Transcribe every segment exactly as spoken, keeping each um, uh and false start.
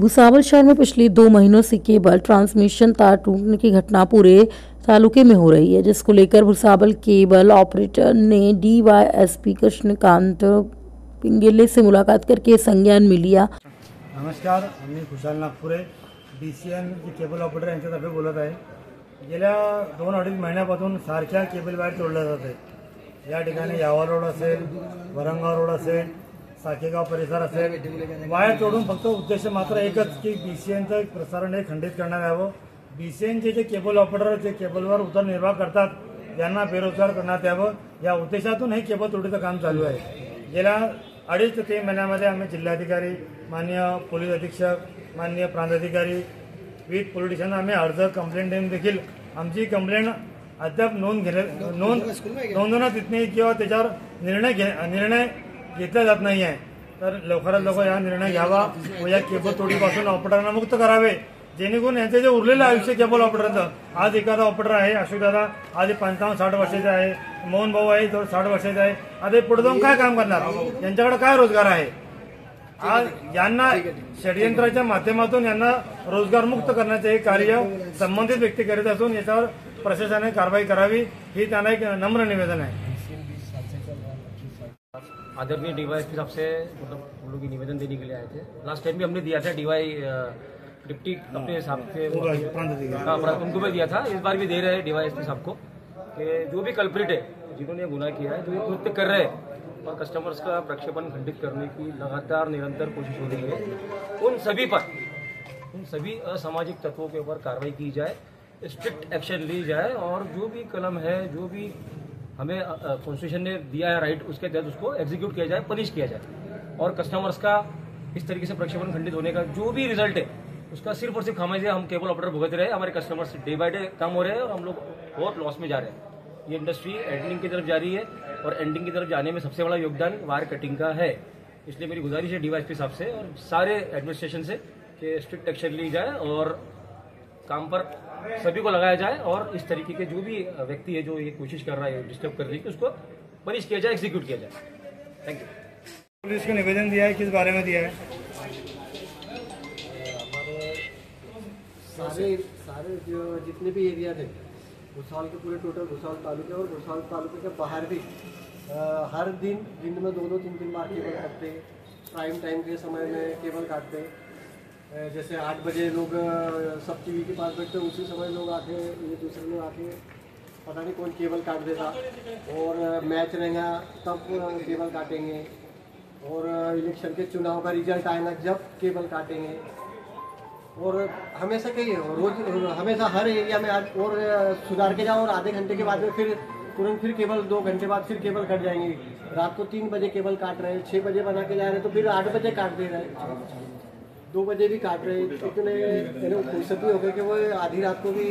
भुसावल शहर में पिछले दो महीनों से केबल ट्रांसमिशन तार टूटने की घटना पूरे तालुके में हो रही है, जिसको लेकर भुसावल केबल ऑपरेटर ने डीवीएसपी कृष्णकांत पिंगले से मुलाकात करके संज्ञान में लिया। नमस्कार, मी भुसावल नागपुरे डीसीएन केबल ऑपरेटर यांच्यातर्फे बोलत आहे। गेल्या दोन अडीच महिन्यापासून सारख्या केबल वायर तोडल्या जात आहेत। या ठिकाणी यावा रोड असेल, वरंगा रोड असेल, साखेगाव परिसर असेल, वायर तोडून फक्त उद्देश मात्र एकच की बीसीएनचं प्रसारण हे खंडित करण्यात यावं। बीसीएनचे जे केबल ऑपरेटर जे केबलवर उदरनिर्वाह करतात त्यांना बेरोजगार करण्यात यावं या उद्देशातून हे केबल तोडीचं काम चालू आहे। गेल्या अडीच ते तीन महिन्यामध्ये आम्ही जिल्हाधिकारी, माननीय पोलीस अधीक्षक, माननीय प्रांताधिकारी, विविध पोलीस स्टेशन आम्ही अर्ज कंप्लेंट देऊन देखील आमची कंप्लेंट अद्याप नोंद घेणे नोंद नोंदवण्यात येत नाही किंवा त्याच्यावर निर्णय निर्णय घेतला जात नाही आहे। तर लवकरात लवकर हा निर्णय घ्यावा व या केबल तोडीपासून ऑपरेटरना मुक्त करावे, जेणेकरून यांचे जे उरलेलं आयुष्य केबल ऑपरेटरचं, आज एखादा ऑपरेटर आहे अशोकदादा, आज पंचावन्न साठ वर्षाचा आहे, मोहन भाऊ आहे जवळ साठ वर्षाचा आहे, आता पुढे जाऊन काय काम करणार, यांच्याकडे काय रोजगार आहे। आज यांना षडयंत्राच्या माध्यमातून यांना रोजगारमुक्त करण्याचे हे कार्य संबंधित व्यक्ती करीत असून याच्यावर प्रशासनाने कारवाई करावी, ही त्यांना एक नम्र निवेदन आहे। आदरणीय डीवाई की तरफ से हम लोग निवेदन देने के लिए आए थे। लास्ट टाइम भी हमने दिया था, डीवाई डिप्टी अपने साहब के उनको भी दिया था, इस बार भी दे रहे हैं डीवाईएसपी साहब को कि जो भी कल्प्रिट है, जिन्होंने गुनाह किया है, जो ये कृत्य कर रहे हैं और कस्टमर्स का प्रक्षेपण खंडित करने की लगातार निरंतर कोशिश हो रही है, उन सभी पर, उन सभी असामाजिक तत्वों के ऊपर कार्रवाई की जाए, स्ट्रिक्ट एक्शन ली जाए और जो भी कलम है, जो भी हमें कॉन्स्टिट्यूशन ने दिया है राइट, उसके तहत उसको एग्जीक्यूट किया जाए, पनिश किया जाए और कस्टमर्स का इस तरीके से प्रक्षेपण खंडित होने का जो भी रिजल्ट है उसका सिर्फ और सिर्फ हमें हम केबल ऑपरेटर भुगत रहे हैं। हमारे कस्टमर्स डे बाय डे कम हो रहे हैं और हम लोग बहुत लॉस में जा रहे हैं। ये इंडस्ट्री एंडिंग की तरफ जा रही है और एंडिंग की तरफ जाने में सबसे बड़ा योगदान वायर कटिंग का है। इसलिए मेरी गुजारिश है डीवाईएसपी साहब से और सारे एडमिनिस्ट्रेशन से कि स्ट्रिक्ट एक्शन ली जाए और काम पर सभी को लगाया जाए और इस तरीके के जो भी व्यक्ति है जो ये कोशिश कर रहा है डिस्टर्ब करने की, उसको पनिश किया जाए, एग्जीक्यूट किया जाए। Thank you. पुलिस को निवेदन दिया है, किस बारे में दिया है? सारे सारे जो जितने भी एरिया थे भुसावल के पूरे टोटल भुसावल तालुके और भुसावल तालुके के बाहर भी आ, हर दिन दिन में दो दो तीन तीन बार केबल काटते, प्राइम टाइम के समय में केबल काटते। जैसे आठ बजे लोग सब टीवी के पास बैठते, उसी समय लोग आके ये दूसरे लोग आके पता नहीं कौन केबल काट देता और मैच रहेगा तब केबल काटेंगे और इलेक्शन के चुनाव का रिजल्ट आएगा जब केबल काटेंगे और हमेशा कही रोज हमेशा हर एरिया में आज और सुधार के जाओ और आधे घंटे के बाद में फिर तुरंत फिर केबल दो घंटे बाद फिर केबल कट जाएंगी। रात को तीन बजे केबल काट रहे हैं, छः बजे बना के जा रहे तो फिर आठ बजे काट दे रहे, दो बजे भी काट रहे, इतने फुर्सत भी हो गए कि वो आधी रात को भी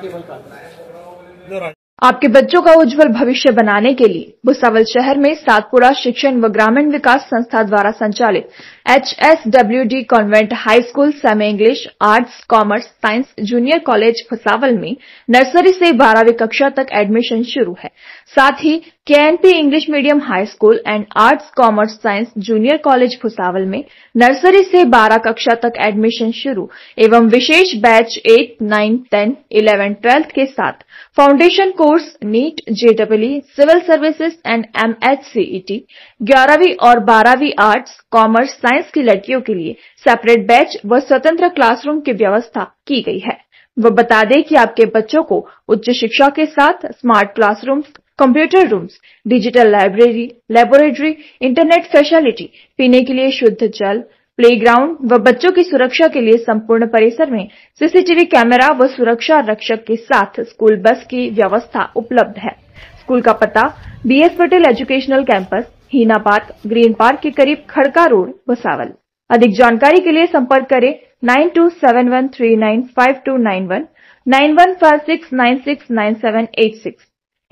केबल काट रहे हैं। आपके बच्चों का उज्जवल भविष्य बनाने के लिए भुसावल शहर में सातपुरा शिक्षण व ग्रामीण विकास संस्था द्वारा संचालित HSWD convent high school semi English, arts, commerce, science junior college Bhusawal में नर्सरी से बारहवीं कक्षा तक एडमिशन शुरू है। साथ ही KNP English medium high school and arts, commerce, science junior college Bhusawal में नर्सरी से बारह कक्षा तक एडमिशन शुरू एवं विशेष बैच आठ, नौ, दस, ग्यारह, बारह के साथ फाउंडेशन कोर्स नीट, जेडब्ल्यूई, सिविल सर्विसेज एंड एमएचसीईटी, ग्यारहवीं और बारहवीं आर्ट्स, कॉमर्स, साइंस की लड़कियों के लिए सेपरेट बैच व स्वतंत्र क्लासरूम की व्यवस्था की गई है। वो बता दें कि आपके बच्चों को उच्च शिक्षा के साथ smart classroom, computer rooms, digital library, laboratory, internet facility, पीने के लिए शुद्ध जल, प्लेग्राउंड व बच्चों की सुरक्षा के लिए संपूर्ण परिसर में सीसीटीवी कैमरा व सुरक्षा रक्षक के साथ स्कूल बस की व्यवस्था उपलब्ध है। स्कूल का पता BS Patel educational campus, Hinabad, green park के करीब, खड़का रोड, भुसावल। अधिक जानकारी के लिए संपर्क करें nine two seven one three nine five two nine one, nine one five six nine six nine seven eight six,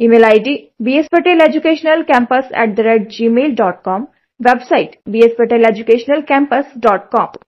email ID B S Patel educational campus at the rate gmail dot com, website B S Patel educational campus dot com.